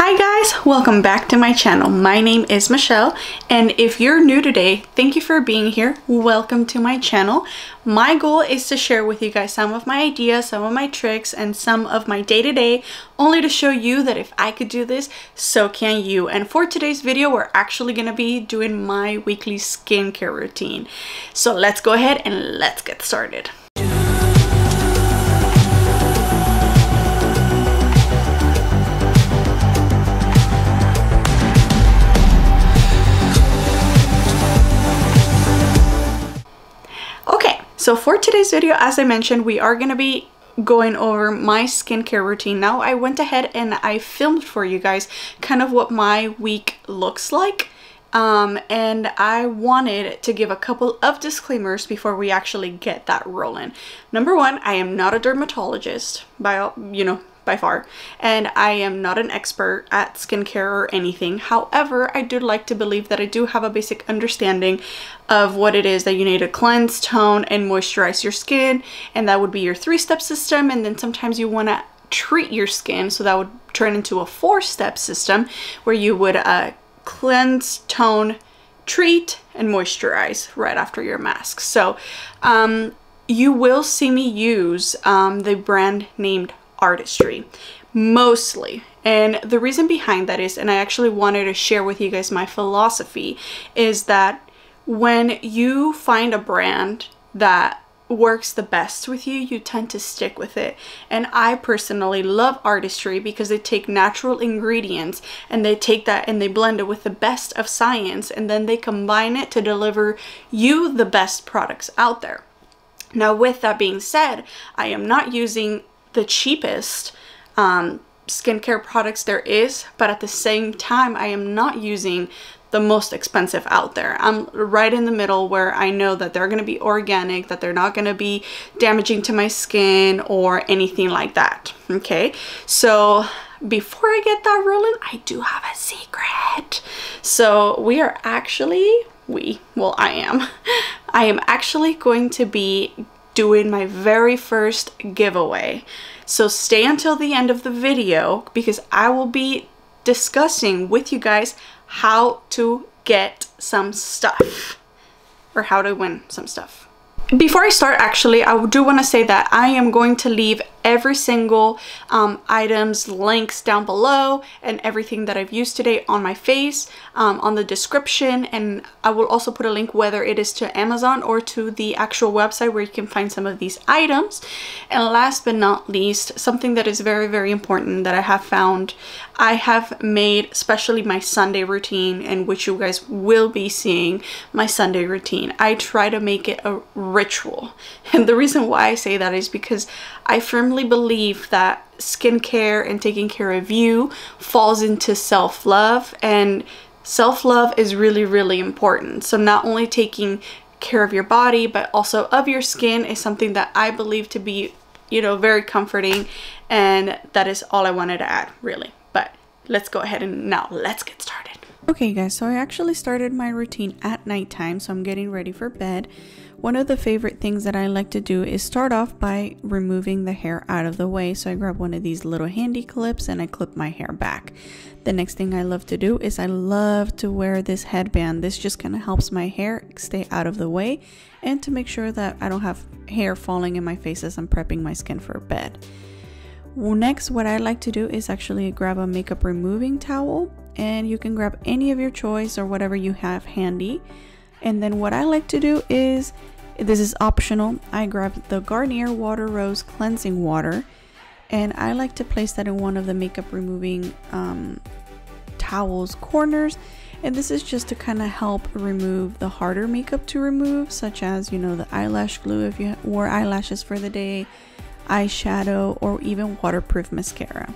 Hi guys, welcome back to my channel. My name is Michelle, and if you're new today, thank you for being here. Welcome to my channel. My goal is to share with you guys some of my ideas, some of my tricks, and some of my day-to-day, only to show you that if I could do this, so can you. And for today's video, we're actually gonna be doing my weekly skincare routine. So let's go ahead and let's get started. So for today's video, as I mentioned, we are going to be going over my skincare routine. Now, I went ahead and I filmed for you guys kind of what my week looks like. And I wanted to give a couple of disclaimers before we actually get that rolling. Number one, I am not a dermatologist by far, and I am not an expert at skincare or anything. However, I do like to believe that I do have a basic understanding of what it is that you need to cleanse, tone, and moisturize your skin, and that would be your three-step system. And then sometimes you want to treat your skin, so that would turn into a four-step system where you would cleanse, tone, treat, and moisturize right after your mask. So you will see me use the brand named Artistry mostly, and the reason behind that is, and I actually wanted to share with you guys my philosophy, is that when you find a brand that works the best with you, you tend to stick with it. And I personally love Artistry because they take natural ingredients, and they take that and they blend it with the best of science, and then they combine it to deliver you the best products out there. Now, with that being said, I am not using the cheapest skincare products there is, but at the same time, I am not using the most expensive out there. I'm right in the middle, where I know that they're going to be organic, that they're not going to be damaging to my skin or anything like that. Okay, so before I get that rolling, I do have a secret. So we are actually, I am actually going to be doing my very first giveaway. So stay until the end of the video, because I will be discussing with you guys how to get some stuff, or how to win some stuff. Before I start, actually, I do want to say that I am going to leave every single item's links down below, and everything that I've used today on my face, on the description, and I will also put a link, whether it is to Amazon or to the actual website where you can find some of these items. And last but not least, something that is very, very important that I have found, I have made especially my Sunday routine, and which you guys will be seeing my Sunday routine. I try to make it a ritual, and the reason why I say that is because I firmly believe that skincare and taking care of you falls into self-love, and self-love is really, really important. So not only taking care of your body, but also of your skin, is something that I believe to be, you know, very comforting, and that is all I wanted to add, really. But let's go ahead and now let's get started. Okay guys, so I actually started my routine at nighttime, so I'm getting ready for bed. One of the favorite things that I like to do is start off by removing the hair out of the way. So I grab one of these little handy clips and I clip my hair back. The next thing I love to do is I love to wear this headband. This just kind of helps my hair stay out of the way, and to make sure that I don't have hair falling in my face as I'm prepping my skin for bed. Next, what I like to do is actually grab a makeup removing towel, and you can grab any of your choice or whatever you have handy. And then what I like to do is, this is optional, I grab the Garnier Water Rose cleansing water, and I like to place that in one of the makeup removing towels corners. And this is just to kind of help remove the harder makeup to remove, such as, you know, the eyelash glue if you wore eyelashes for the day, eyeshadow, or even waterproof mascara.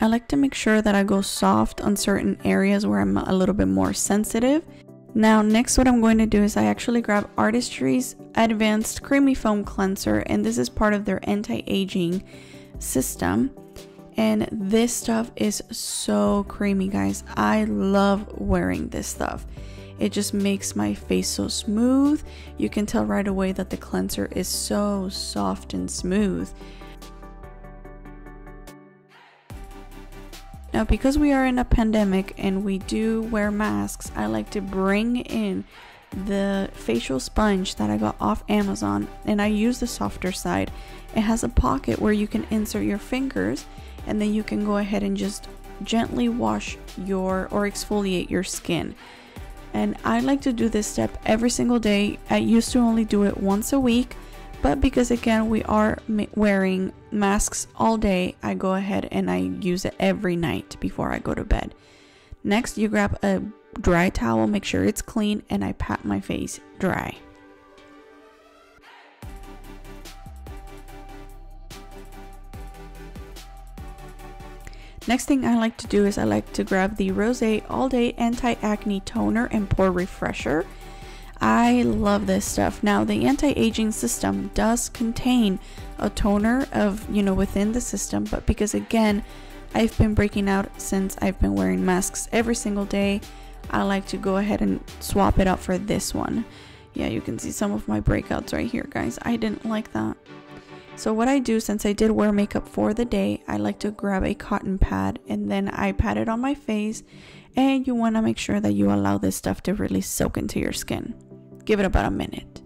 I like to make sure that I go soft on certain areas where I'm a little bit more sensitive. Now, next, what I'm going to do is I actually grab Artistry's Advanced Creamy Foam Cleanser, and this is part of their anti-aging system. And this stuff is so creamy, guys. I love wearing this stuff. It just makes my face so smooth. You can tell right away that the cleanser is so soft and smooth. Now, because we are in a pandemic and we do wear masks, I like to bring in the facial sponge that I got off Amazon, and I use the softer side. It has a pocket where you can insert your fingers, and then you can go ahead and just gently wash your or exfoliate your skin. And I like to do this step every single day. I used to only do it once a week, but because again we are wearing masks all day, I go ahead and I use it every night before I go to bed. Next, you grab a dry towel, make sure it's clean, and I pat my face dry. Next thing I like to do is I like to grab the Rose All Day Anti-Acne Toner and Pore Refresher. I love this stuff. Now, the anti-aging system does contain a toner of, you know, within the system, but because again, I've been breaking out since I've been wearing masks every single day, I like to go ahead and swap it out for this one. Yeah, you can see some of my breakouts right here, guys. I didn't like that. So what I do, since I did wear makeup for the day, I like to grab a cotton pad and then I pat it on my face, and you want to make sure that you allow this stuff to really soak into your skin. Give it about a minute.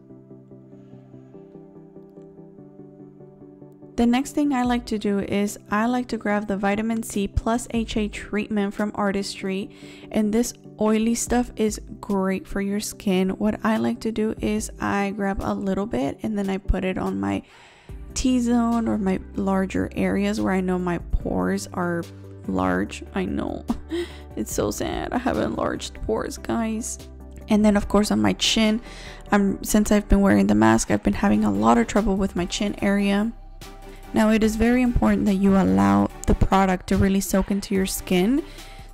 The next thing I like to do is I like to grab the vitamin C plus HA treatment from Artistry, and this oily stuff is great for your skin. What I like to do is I grab a little bit and then I put it on my T-zone or my larger areas where I know my pores are large. I know it's so sad, I have enlarged pores, guys. And then of course on my chin, since I've been wearing the mask, I've been having a lot of trouble with my chin area. Now, it is very important that you allow the product to really soak into your skin.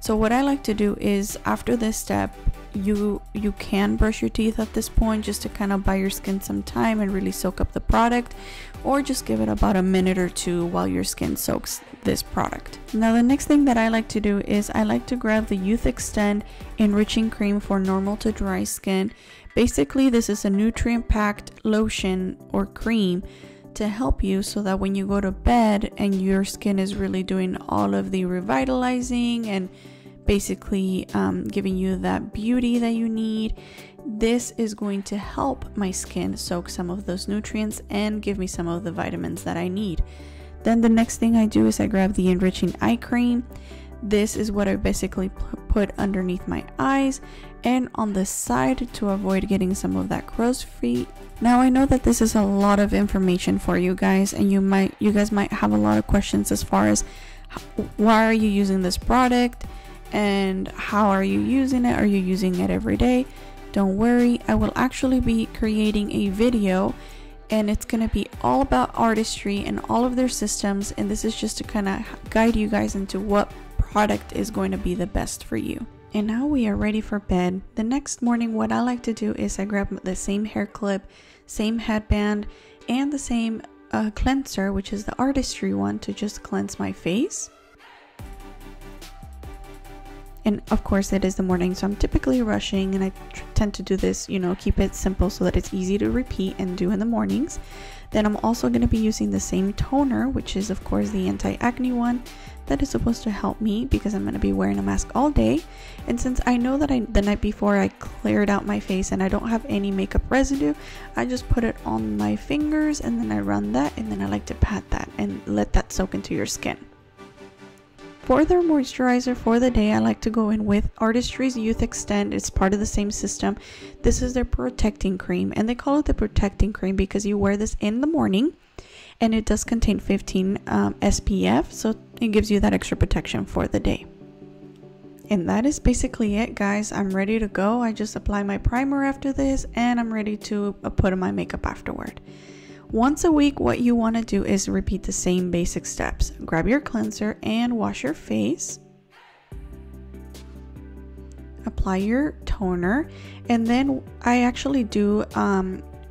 So what I like to do is after this step, you can brush your teeth at this point just to kind of buy your skin some time and really soak up the product, or just give it about a minute or two while your skin soaks this product. Now, the next thing that I like to do is I like to grab the Youth Extend Enriching Cream for normal to dry skin. Basically, this is a nutrient-packed lotion or cream to help you so that when you go to bed and your skin is really doing all of the revitalizing and basically giving you that beauty that you need, this is going to help my skin soak some of those nutrients and give me some of the vitamins that I need. Then the next thing I do is I grab the enriching eye cream. This is what I basically put underneath my eyes and on the side to avoid getting some of that crow's feet. Now, I know that this is a lot of information for you guys, and you guys might have a lot of questions as far as why are you using this product and how are you using it? Are you using it every day? Don't worry, I will actually be creating a video, and it's going to be all about Artistry and all of their systems, and this is just to kind of guide you guys into what product is going to be the best for you. And now we are ready for bed. The next morning, what I like to do is I grab the same hair clip, same headband, and the same cleanser, which is the Artistry one, to just cleanse my face. And of course, it is the morning, so I'm typically rushing, and I tend to do this, you know, keep it simple so that it's easy to repeat and do in the mornings. Then I'm also going to be using the same toner, which is of course the anti-acne one that is supposed to help me because I'm going to be wearing a mask all day. And since I know that the night before I cleared out my face and I don't have any makeup residue, I just put it on my fingers and then I run that, and then I like to pat that and let that soak into your skin. For their moisturizer for the day, I like to go in with Artistry's Youth Extend. It's part of the same system. This is their protecting cream, and they call it the protecting cream because you wear this in the morning, and it does contain 15 SPF, so it gives you that extra protection for the day. And that is basically it, guys. I'm ready to go. I just apply my primer after this, and I'm ready to put on my makeup afterward. Once a week, what you want to do is repeat the same basic steps. Grab your cleanser and wash your face. Apply your toner. And then I actually do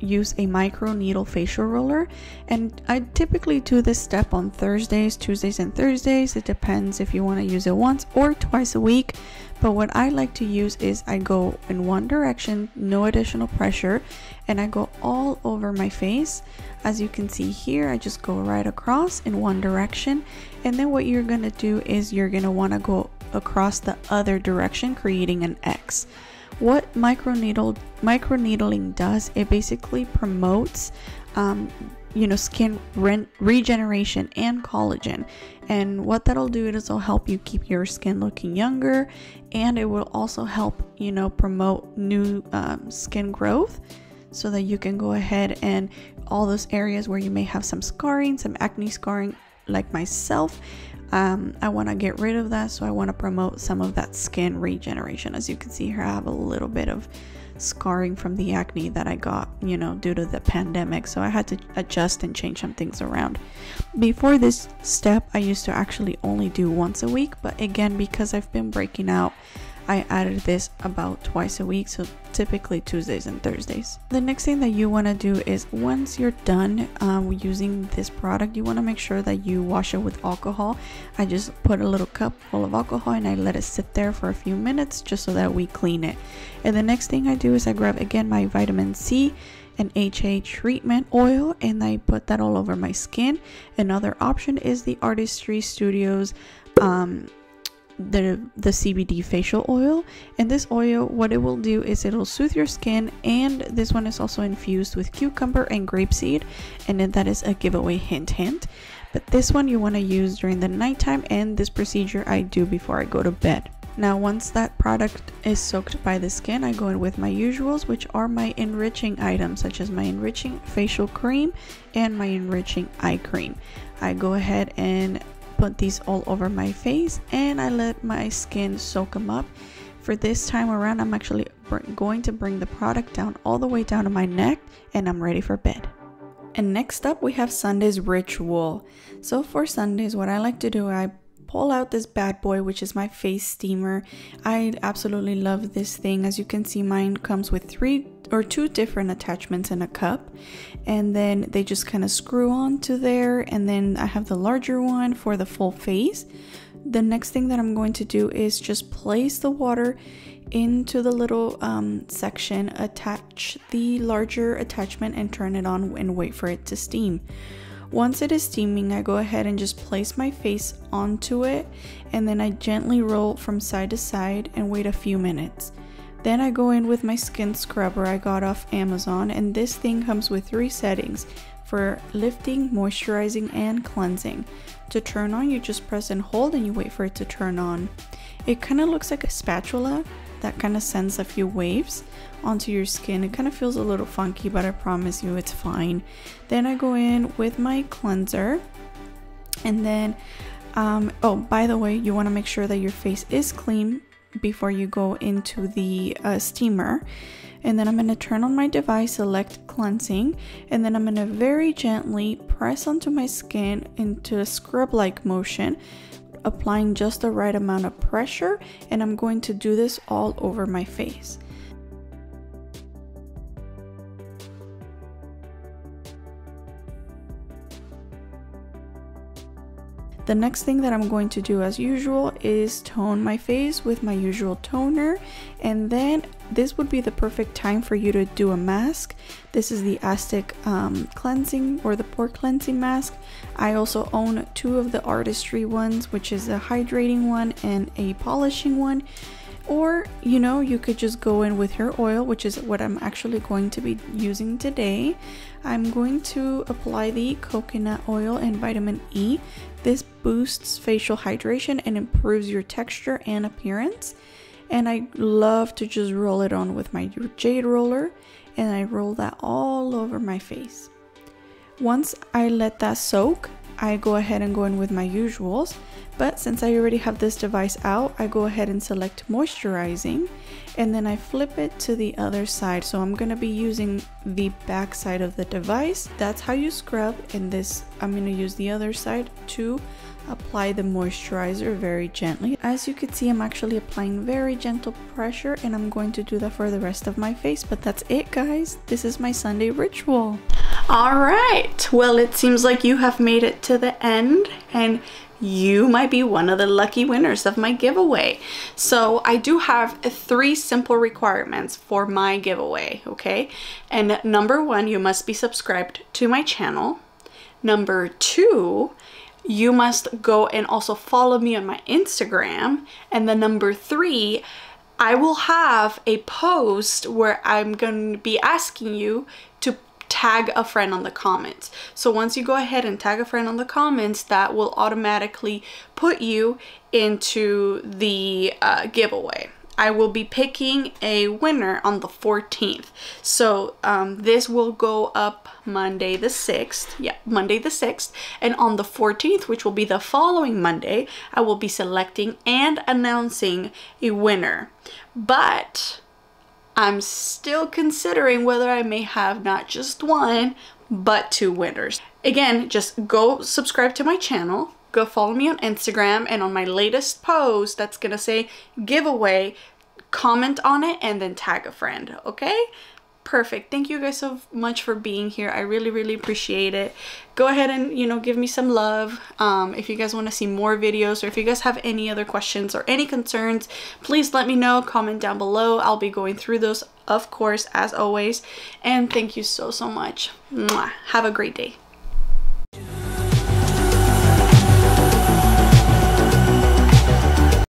use a micro needle facial roller, and I typically do this step on Thursdays, Tuesdays and Thursdays. It depends if you want to use it once or twice a week, but what I like to use is I go in one direction, no additional pressure, and I go all over my face. As you can see here, I just go right across in one direction, and then what you're going to do is you're going to want to go across the other direction, creating an X. What microneedling does, it basically promotes you know, skin regeneration and collagen, and what that'll do is it'll help you keep your skin looking younger, and it will also help, you know, promote new skin growth, so that you can go ahead and all those areas where you may have some scarring, some acne scarring like myself. I want to get rid of that, so I want to promote some of that skin regeneration. As you can see here, I have a little bit of scarring from the acne that I got, you know, due to the pandemic, so I had to adjust and change some things around. Before this step, I used to actually only do once a week, but again, because I've been breaking out, I added this about twice a week, so typically Tuesdays and Thursdays. The next thing that you want to do is, once you're done using this product, you want to make sure that you wash it with alcohol. I just put a little cup full of alcohol and I let it sit there for a few minutes just so that we clean it. And the next thing I do is I grab again my vitamin C and HA treatment oil, and I put that all over my skin. Another option is the Artistry Studios the CBD facial oil, and this oil, what it will do is it'll soothe your skin, and this one is also infused with cucumber and grapeseed, and then that is a giveaway, hint hint. But this one you want to use during the nighttime, and this procedure I do before I go to bed. Now once that product is soaked by the skin, I go in with my usuals, which are my enriching items, such as my enriching facial cream and my enriching eye cream. I go ahead and put these all over my face, and I let my skin soak them up. For this time around, I'm actually going to bring the product down all the way down to my neck, and I'm ready for bed. And next up we have Sunday's ritual. So for Sundays, what I like to do, I pull out this bad boy, which is my face steamer. I absolutely love this thing. As you can see, mine comes with two different attachments in a cup, and then they just kind of screw onto there, and then I have the larger one for the full face. The next thing that I'm going to do is just place the water into the little section, attach the larger attachment and turn it on and wait for it to steam. Once it is steaming, I go ahead and just place my face onto it, and then I gently roll from side to side and wait a few minutes. Then I go in with my skin scrubber I got off Amazon, and this thing comes with 3 settings for lifting, moisturizing, and cleansing. To turn on, you just press and hold and you wait for it to turn on. It kind of looks like a spatula that kind of sends a few waves onto your skin. It kind of feels a little funky, but I promise you it's fine. Then I go in with my cleanser, and then oh, by the way, you want to make sure that your face is clean before you go into the steamer. And then I'm going to turn on my device, select cleansing, and then I'm going to very gently press onto my skin into a scrub-like motion, applying just the right amount of pressure, and I'm going to do this all over my face. The next thing that I'm going to do, as usual, is tone my face with my usual toner, and then this would be the perfect time for you to do a mask. This is the Aztec cleansing or the pore cleansing mask. I also own 2 of the Artistry ones, which is a hydrating one and a polishing one. Or, you know, you could just go in with your oil, which is what I'm actually going to be using today. I'm going to apply the coconut oil and vitamin E. This boosts facial hydration and improves your texture and appearance. And I love to just roll it on with my jade roller, and I roll that all over my face. Once I let that soak, I go ahead and go in with my usuals, but since I already have this device out, I go ahead and select moisturizing, and then I flip it to the other side. So I'm going to be using the back side of the device. That's how you scrub. In this, I'm going to use the other side to apply the moisturizer very gently. As you can see, I'm actually applying very gentle pressure, and I'm going to do that for the rest of my face. But that's it, guys. This is my Sunday ritual. All right, well, it seems like you have made it to the end, and you might be one of the lucky winners of my giveaway. So I do have three simple requirements for my giveaway, okay? And number one, you must be subscribed to my channel. Number two, you must go and also follow me on my Instagram. And then number three, I will have a post where I'm going to be asking you to tag a friend on the comments. So once you go ahead and tag a friend on the comments, that will automatically put you into the giveaway. I will be picking a winner on the 14th. So this will go up Monday the 6th. Yeah, Monday the 6th. And on the 14th, which will be the following Monday, I will be selecting and announcing a winner. But I'm still considering whether I may have not just one, but two winners. Again, just go subscribe to my channel, go follow me on Instagram, and on my latest post that's gonna say giveaway, comment on it and then tag a friend, okay? Perfect. Thank you guys so much for being here. I really, really appreciate it. Go ahead and, you know, give me some love. If you guys want to see more videos, or if you guys have any other questions or any concerns, please let me know. Comment down below. I'll be going through those, of course, as always. And thank you so, so much. Mwah. Have a great day.